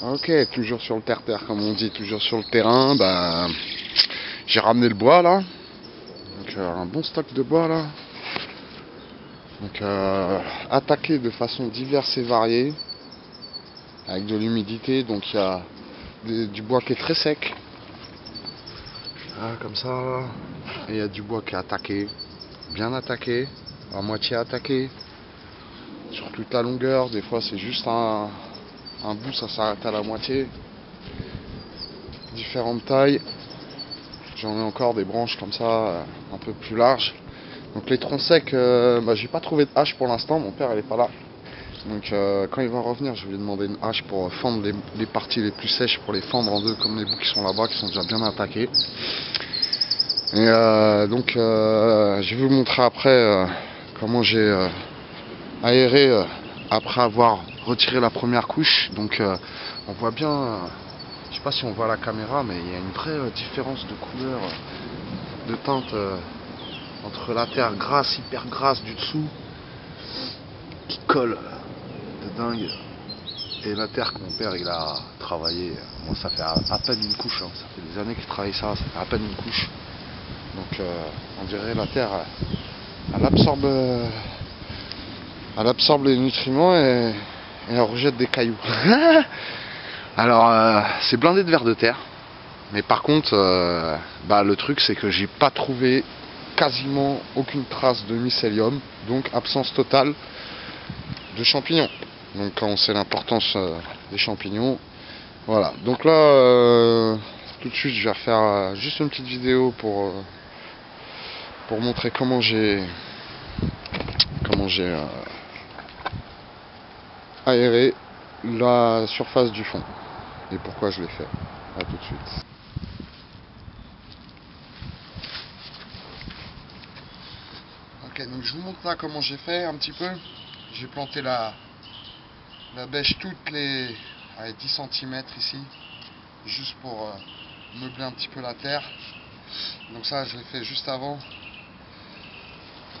Ok, toujours sur le terre-terre, comme on dit, toujours sur le terrain. Bah, j'ai ramené le bois là. Donc un bon stock de bois là. Donc attaqué de façon diverse et variée, avec de l'humidité, donc il y a du bois qui est très sec. Ah, comme ça, là. Et il y a du bois qui est attaqué, bien attaqué, à moitié attaqué, sur toute la longueur. Des fois c'est juste un bout, ça s'arrête à la moitié. Différentes tailles. J'en ai encore des branches comme ça, un peu plus larges. Donc les troncs secs, bah, j'ai pas trouvé de hache pour l'instant, mon père il est pas là. Donc quand il va revenir, je vais lui demander une hache pour fendre les parties les plus sèches, pour les fendre en deux comme les bouts qui sont là-bas, qui sont déjà bien attaqués. Et donc je vais vous montrer après comment j'ai aéré après avoir retiré la première couche. Donc on voit bien, je sais pas si on voit à la caméra, mais il y a une vraie différence de couleur, de teinte. Entre la terre grasse, hyper grasse du dessous, qui colle de dingue, et la terre que mon père il a travaillé. Moi ça fait à peine une couche, hein. Ça fait des années qu'il travaille ça, ça fait à peine une couche. Donc on dirait la terre, elle absorbe les nutriments et elle rejette des cailloux. Alors c'est blindé de vers de terre, mais par contre bah, le truc c'est que j'ai pas trouvé quasiment aucune trace de mycélium, donc absence totale de champignons. Donc quand on sait l'importance des champignons, voilà. Donc là tout de suite je vais refaire juste une petite vidéo pour montrer comment j'ai aéré la surface du fond et pourquoi je l'ai fait. À tout de suite. Donc je vous montre là comment j'ai fait un petit peu. J'ai planté la bêche toutes les 10 cm ici, juste pour meubler un petit peu la terre. Donc ça je l'ai fait juste avant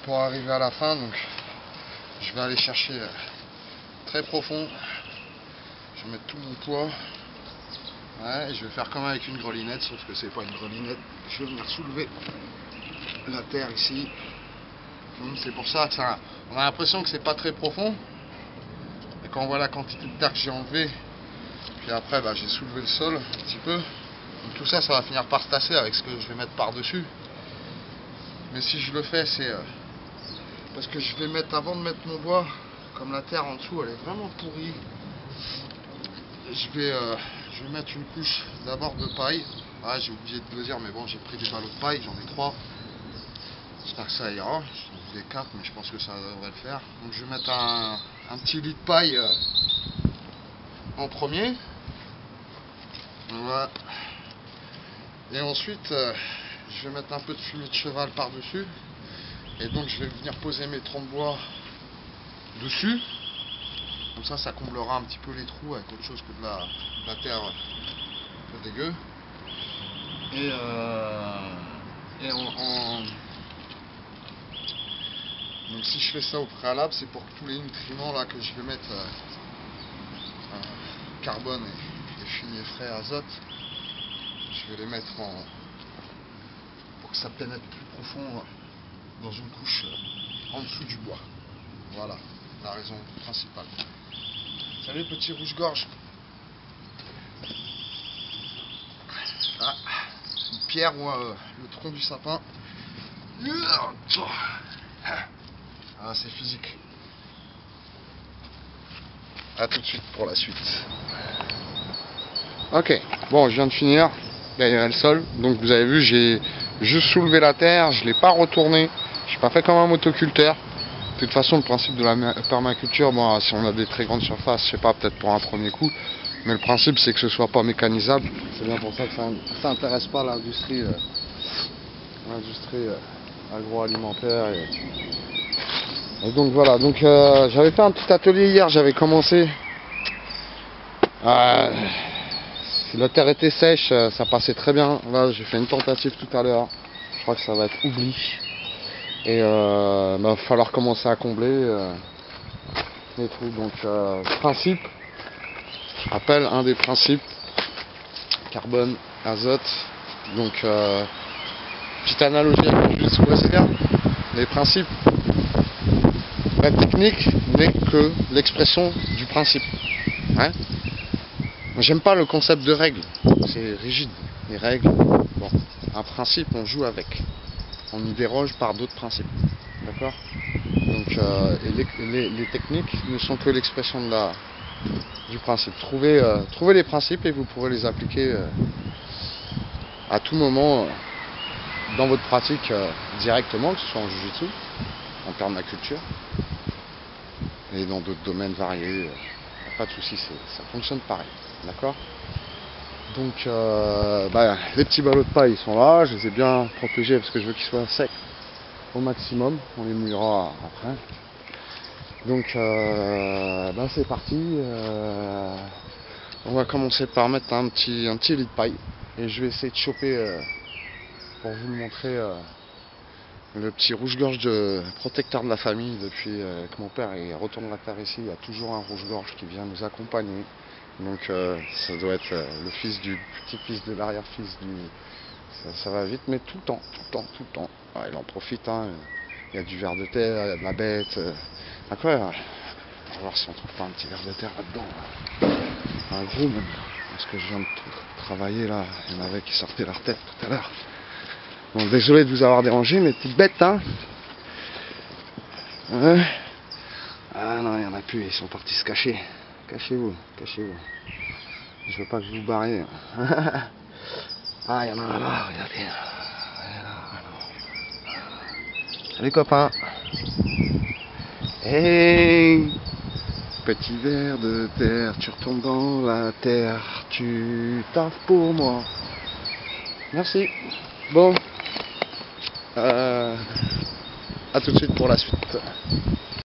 pour arriver à la fin. Donc je vais aller chercher très profond, je vais mettre tout mon poids. Ouais, et je vais faire comme avec une grelinette, sauf que c'est pas une grelinette. Je vais venir soulever la terre ici. C'est pour ça que ça, on a l'impression que c'est pas très profond. Et quand on voit la quantité de terre que j'ai enlevée, puis après bah, j'ai soulevé le sol un petit peu. Donc tout ça, ça va finir par se tasser avec ce que je vais mettre par-dessus. Mais si je le fais, c'est parce que je vais mettre, avant de mettre mon bois, comme la terre en dessous, elle est vraiment pourrie. Je vais mettre une couche d'abord de paille. Ah, j'ai oublié de le dire, mais bon, j'ai pris des ballots de paille, j'en ai 3. J'espère que ça ira. Des 4, mais je pense que ça devrait le faire. Donc je vais mettre un petit lit de paille en premier. Voilà. Et ensuite je vais mettre un peu de fumier de cheval par dessus. Et donc je vais venir poser mes troncs de bois dessus. Comme ça, ça comblera un petit peu les trous avec autre chose que de la terre un peu dégueu. Et donc si je fais ça au préalable, c'est pour que tous les nutriments là que je vais mettre, carbone et fumier frais, azote, je vais les mettre pour que ça pénètre plus profond dans une couche en dessous du bois. Voilà la raison principale. Salut petit rouge-gorge. Ah, une pierre ou le tronc du sapin. Ah, c'est physique. A tout de suite pour la suite. Ok, bon, je viens de finir d'aérer le sol. Donc vous avez vu, j'ai juste soulevé la terre, je ne l'ai pas retournée. Je n'ai pas fait comme un motoculteur. De toute façon, le principe de la permaculture, bon, si on a des très grandes surfaces, je sais pas, peut-être pour un premier coup, mais le principe c'est que ce soit pas mécanisable. C'est bien pour ça que ça n'intéresse pas l'industrie agroalimentaire et donc voilà. Donc j'avais fait un petit atelier hier, j'avais commencé, si la terre était sèche ça passait très bien. Là j'ai fait une tentative tout à l'heure, je crois que ça va être oubli et bah, va falloir commencer à combler les trous. Donc principe, rappelle un des principes carbone, azote. Donc petite analogie avec le Jiu-Jitsu western, les principes, la technique n'est que l'expression du principe. Hein, j'aime pas le concept de règle, c'est rigide, les règles. Bon, un principe on joue avec, on y déroge par d'autres principes, d'accord. Donc les techniques ne sont que l'expression de la du principe. Trouvez les principes et vous pourrez les appliquer à tout moment dans votre pratique directement, que ce soit en Jiu-Jitsu, en permaculture et dans d'autres domaines variés. Pas de soucis, ça fonctionne pareil, d'accord. Donc les petits ballots de paille, ils sont là, je les ai bien protégés parce que je veux qu'ils soient secs au maximum, on les mouillera après. Donc c'est parti, on va commencer par mettre un petit lit de paille et je vais essayer de choper pour vous montrer le petit rouge-gorge de protecteur de la famille. Depuis que mon père retourne la terre ici, il y a toujours un rouge-gorge qui vient nous accompagner. Donc ça doit être le fils du petit-fils de l'arrière-fils du... Ça va vite, mais tout le temps. Ouais, il en profite, hein. Il y a du ver de terre, il y a de la bête. D'accord, on va voir si on trouve pas un petit ver de terre là-dedans. Un gros même. Parce que je viens de travailler là, il y en avait qui sortaient leur tête tout à l'heure. Bon, désolé de vous avoir dérangé, mes petites bêtes, hein. Ah non, il n'y en a plus, ils sont partis se cacher. Cachez-vous. Je veux pas que vous barriez. Ah, il y en a un là, regardez. Salut copains. Hey, petit ver de terre, tu retombes dans la terre, tu tapes pour moi. Merci. Bon, à tout de suite pour la suite.